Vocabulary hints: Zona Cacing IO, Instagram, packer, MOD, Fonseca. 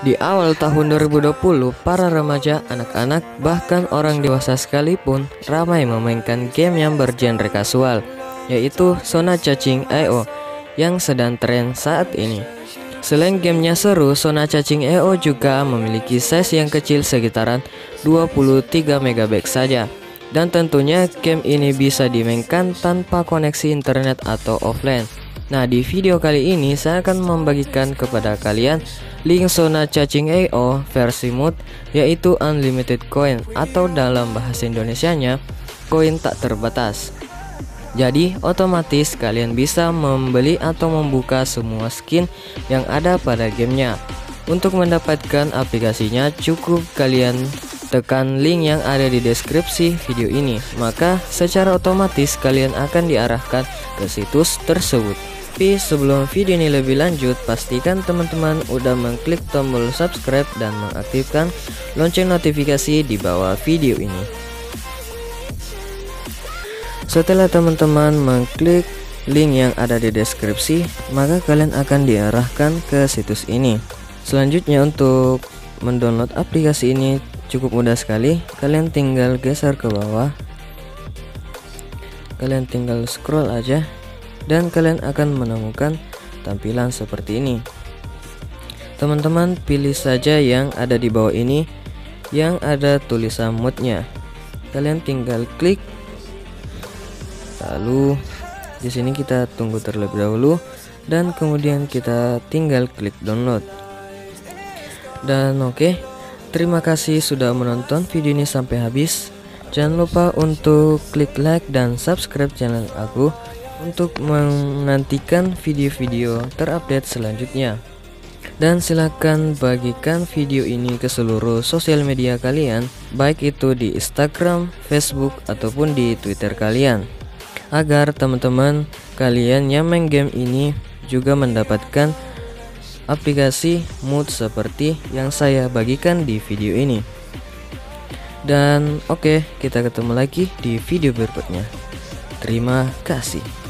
Di awal tahun 2020, para remaja, anak-anak, bahkan orang dewasa sekalipun ramai memainkan game yang bergenre kasual, yaitu Zona Cacing IO yang sedang tren saat ini. Selain gamenya seru, Zona Cacing IO juga memiliki size yang kecil segitaran 23 MB saja. Dan tentunya game ini bisa dimainkan tanpa koneksi internet atau offline. Nah, di video kali ini saya akan membagikan kepada kalian link Zona Cacing IO versi mod, yaitu unlimited coin atau dalam bahasa Indonesianya koin tak terbatas. Jadi otomatis kalian bisa membeli atau membuka semua skin yang ada pada gamenya. Untuk mendapatkan aplikasinya cukup kalian tekan link yang ada di deskripsi video ini, maka secara otomatis kalian akan diarahkan ke situs tersebut. Tapi sebelum video ini lebih lanjut, pastikan teman-teman udah mengklik tombol subscribe dan mengaktifkan lonceng notifikasi di bawah video ini. Setelah teman-teman mengklik link yang ada di deskripsi, maka kalian akan diarahkan ke situs ini. Selanjutnya untuk mendownload aplikasi ini cukup mudah sekali. Kalian tinggal geser ke bawah, kalian tinggal scroll aja, dan kalian akan menemukan tampilan seperti ini. Teman-teman pilih saja yang ada di bawah ini, yang ada tulisan modnya. Kalian tinggal klik. Lalu di sini kita tunggu terlebih dahulu, dan kemudian kita tinggal klik download. Dan oke, terima kasih sudah menonton video ini sampai habis. Jangan lupa untuk klik like dan subscribe channel aku untuk menantikan video-video terupdate selanjutnya, dan silahkan bagikan video ini ke seluruh sosial media kalian, baik itu di Instagram, Facebook, ataupun di Twitter kalian, agar teman-teman kalian yang main game ini juga mendapatkan aplikasi mod seperti yang saya bagikan di video ini. Dan oke, kita ketemu lagi di video berikutnya. Terima kasih.